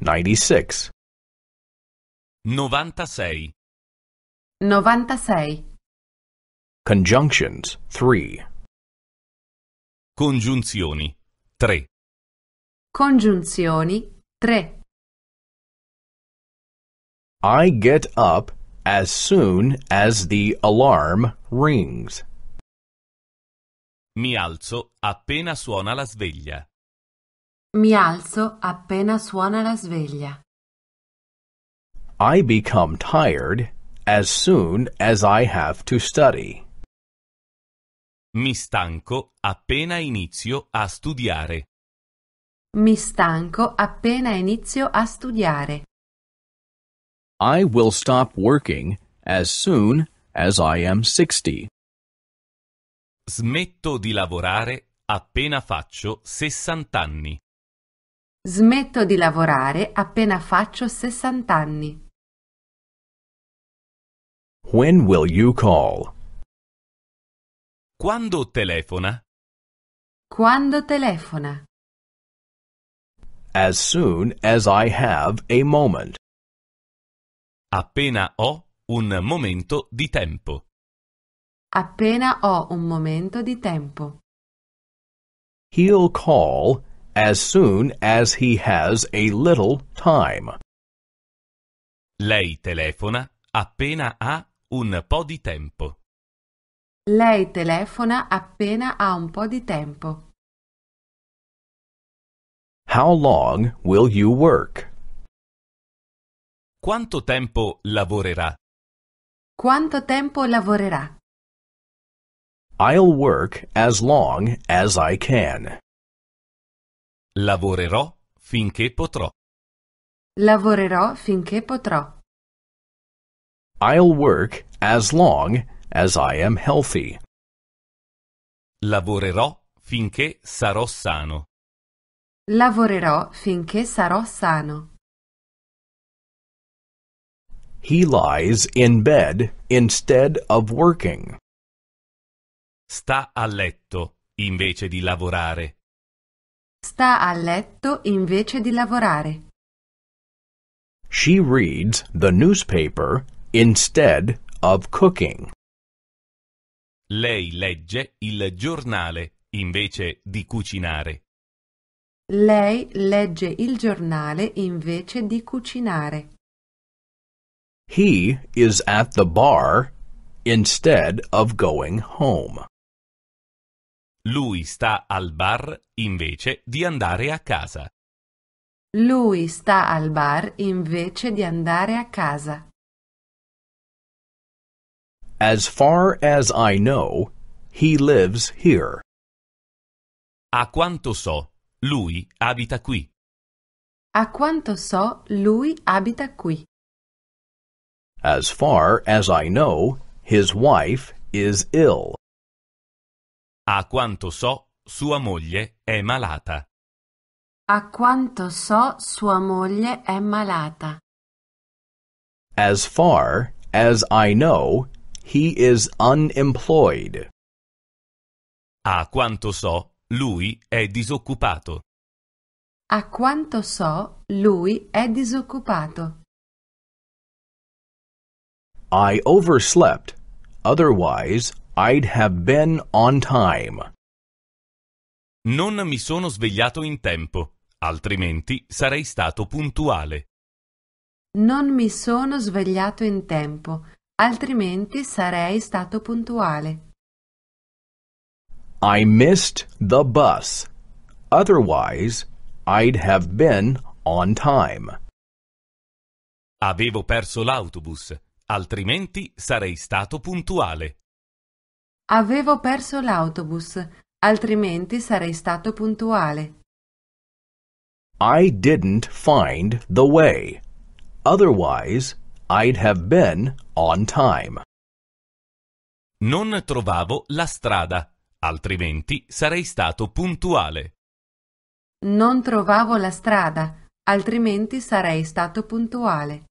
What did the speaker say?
96. 96. 96. Conjunctions 3. Congiunzioni 3. Congiunzioni 3. I get up as soon as the alarm rings. Mi alzo appena suona la sveglia. Mi alzo appena suona la sveglia. I become tired as soon as I have to study. Mi stanco appena inizio a studiare. Mi stanco appena inizio a studiare. I will stop working as soon as I am 60. Smetto di lavorare appena faccio 60 anni. Smetto di lavorare appena faccio 60 anni. When will you call? Quando telefona? Quando telefona? As soon as I have a moment. Appena ho un momento di tempo. Appena ho un momento di tempo. He'll call as soon as he has a little time. Lei telefona appena ha un po' di tempo. Lei telefona appena ha un po' di tempo. How long will you work? Quanto tempo lavorerà? Quanto tempo lavorerà? I'll work as long as I can. Lavorerò finché potrò. Lavorerò finché potrò. I'll work as long as I am healthy. Lavorerò finché sarò sano. Lavorerò finché sarò sano. He lies in bed instead of working. Sta a letto invece di lavorare. Sta a letto invece di lavorare. She reads the newspaper instead of cooking. Lei legge il giornale invece di cucinare. Lei legge il giornale invece di cucinare. He is at the bar instead of going home. Lui sta al bar invece di andare a casa. Lui sta al bar invece di andare a casa. As far as I know, he lives here. A quanto so, lui abita qui. A quanto so, lui abita qui. As far as I know, his wife is ill. A quanto so, sua moglie è malata. A quanto so, sua moglie è malata. As far as I know, he is unemployed. A quanto so, lui è disoccupato. A quanto so, lui è disoccupato. I overslept, otherwise I'd have been on time. Non mi sono svegliato in tempo, altrimenti sarei stato puntuale. Non mi sono svegliato in tempo, altrimenti sarei stato puntuale. I missed the bus, otherwise I'd have been on time. Avevo perso l'autobus, altrimenti sarei stato puntuale. Avevo perso l'autobus, altrimenti sarei stato puntuale. I didn't find the way, otherwise I'd have been on time. Non trovavo la strada, altrimenti sarei stato puntuale. Non trovavo la strada, altrimenti sarei stato puntuale.